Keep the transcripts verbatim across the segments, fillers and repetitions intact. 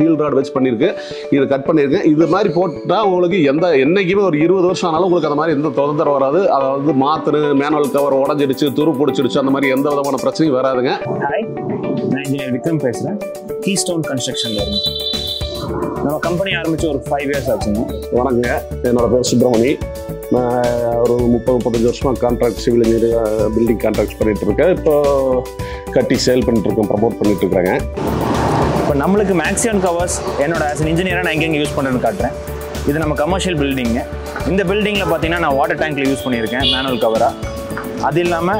steel rod wedge பண்ணிருக்கேன் இத cut பண்ணிருக்கேன் இது மாதிரி போட்டா உங்களுக்கு எந்த என்னைக்குமே ஒரு twenty வருஷம் ஆனாலும் உங்களுக்கு அந்த மாதிரி எந்த தொந்தரவும் வராது அதாவது மாத்து மேனுவல் கவர் உடைஞ்சிடுச்சு துரு புடிச்சிடுச்சு அந்த மாதிரி எந்த விதமான பிரச்சனையும் வராதுங்க ஹாய் நான் இன்ஜினியர் விக்ரம் பேசுறேன் Keystone Construction ல இருந்து நம்ம கம்பெனி ஆரம்பிச்சு ஒரு five years ஆச்சுங்க வணக்கங்க என்னோட பேர் சுப்ரமணி நான் ஒரு thirty thirty-five வருஷமா contract civil engineering building contracts பண்ணிட்டு இருக்கேன் இப்போ கட்டி சேல் பண்ணிட்டு இருக்கேன் ப்ரோமோட் பண்ணிட்டு இருக்கறேன் இப்போ நமக்கு Maxion கவர்ஸ் என்னோட as an engineer நான் எங்கங்க யூஸ் பண்றேன்னு காட்றேன் இது நம்ம கமர்ஷியல் பில்டிங் இந்த பில்டிங்ல பாத்தீங்கன்னா நான் வாட்டர் டேங்க்ல யூஸ் பண்ணியிருக்கேன் மேனுவல் கவரா அது இல்லாம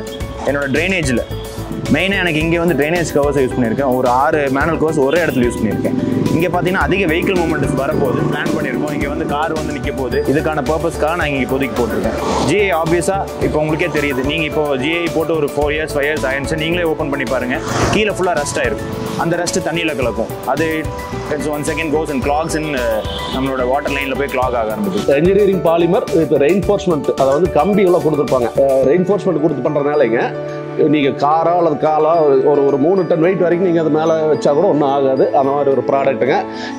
என்னோட ட்ரைனேஜ்ல மெயினா எனக்கு இங்க வந்து ட்ரைனேஜ் கவர்ஸ் யூஸ் பண்ணியிருக்கேன் ஒரு six மேனுவல் கவர்ஸ் ஒரே இடத்துல யூஸ் பண்ணியிருக்கேன் இங்க பாத்தீங்கன்னா அதிக vehicle movements வரப்போகுது பிளான் பண்ணிருக்கோம் இங்க வந்து கார் வந்து நிக்க போகுது இதுக்கான பர்பஸ்க்காக நான் இங்க பொதுக்கி போட்டுட்டேன் ஜிஐ ஆப்வியஸா இப்போ உங்களுக்கே தெரியுது நீங்க இப்போ ஜிஐ போட்டு ஒரு four years five years ஆயிடுச்சு நீங்களே ஓபன் பண்ணி பாருங்க கீழ ஃபுல்லா ரஸ்ட் ஆயிருக்கும் அந்த ரஸ்ட் தண்ணியில கலக்கும் அது one second goes and clogs in நம்மளோட வாட்டர் லைன்ல போய் clog ஆக ஆரம்பிக்குது engineering polymer with reinforcement அதாவது கம்பி எல்லாம் கொடுத்திருப்பாங்க reinforcement கொடுத்து பண்றனாலங்க நீங்க காரா அல்லது காலா ஒரு ஒரு three டன் weight வரைக்கும் நீங்க அது மேல வச்சா கூட ஒண்ணும் ஆகாது அந்த மாதிரி ஒரு ப்ராடக்ட்ங்க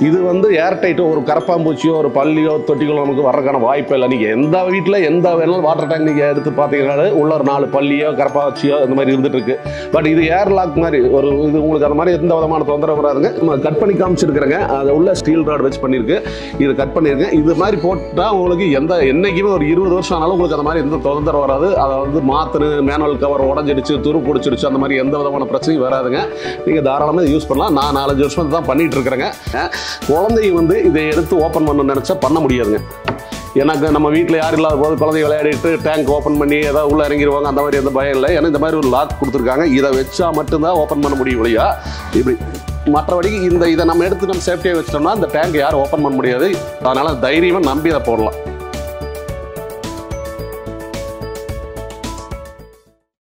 இது வந்து ஏர் டைட் ஒரு கரப்பாம்பூச்சியோ ஒரு பல்லியோ தொட்டிகளோ நமக்கு வரக்கான வாய்ப்பே இல்ல நீங்க எந்த வீட்ல எந்த வேணாலும் வாட்டர் டேங்க் நீங்க எடுத்து பாத்தீங்கனால உள்ள ஒரு நாலு பல்லியோ கரப்பாம்பூச்சியோ அந்த மாதிரி இருந்துட்டு இருக்கு பட் இது ஏர் லாக் மாதிரி ஒரு இது உங்களுக்கு அந்த மாதிரி எந்த விதமான தொந்தரவு வராதுங்க நம்ம கட் பண்ணி காமிச்சிருக்கறங்க அது உள்ள ஸ்டீல் ராட் வெச் பண்ணிருக்கு இது கட் பண்ணிருக்கேன் இது மாதிரி போட்டா உங்களுக்கு எந்த என்னைக்குமே ஒரு twenty வருஷம் ஆனாலும் உங்களுக்கு அந்த மாதிரி எந்த தொந்தரவு வராது அது வந்து மாத்து மேனுவல் கவர் உடைஞ்சு துரு புடிச்சிடுச்சு அந்த மாதிரி எந்த விதமான பிரச்சனையும் வராதுங்க நீங்க தாராளமா யூஸ் பண்ணலாம் நான் நாலஞ்சு வருஷமா தான் பண்ணிட்டு இருக்கறேங்க குழந்தையை வந்து இதை எடுத்து ஓபன் பண்ணனும் நினைச்சா பண்ண முடியாதுங்க எனக்கு நம்ம வீட்ல யார் இல்லாத போது குழந்தை விளையாடிட்டு டேங்க் ஓபன் பண்ணி ஏதா உள்ள இறங்கிடுவாங்க அந்த மாதிரி எந்த பயம் இல்லை ஏன்னா இந்த மாதிரி ஒரு லாக் கொடுத்திருக்காங்க இதை வச்சா மட்டும் தான் ஓபன் பண்ண முடியும் இல்லையா இப்படி மற்றபடி இந்த இதை நம்ம எடுத்து நம்ம சேஃப்டியா வச்சிட்டோம்னா இந்த டேங்க் யாரும் ஓபன் பண்ண முடியாது அதனால தைரியமா நம்பி இதை போடலாம்